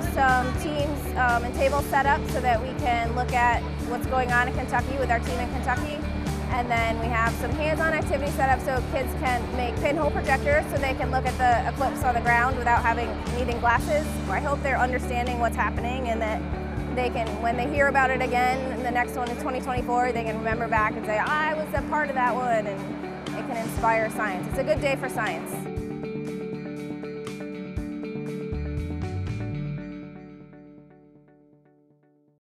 up some teams and table setup so that we can look at what's going on in Kentucky with our team in Kentucky. And then we have some hands-on activity set up so kids can make pinhole projectors so they can look at the eclipse on the ground without needing glasses. I hope they're understanding what's happening and that they can, when they hear about it again, in the next one in 2024, they can remember back and say, I was a part of that one, and it can inspire science. It's a good day for science.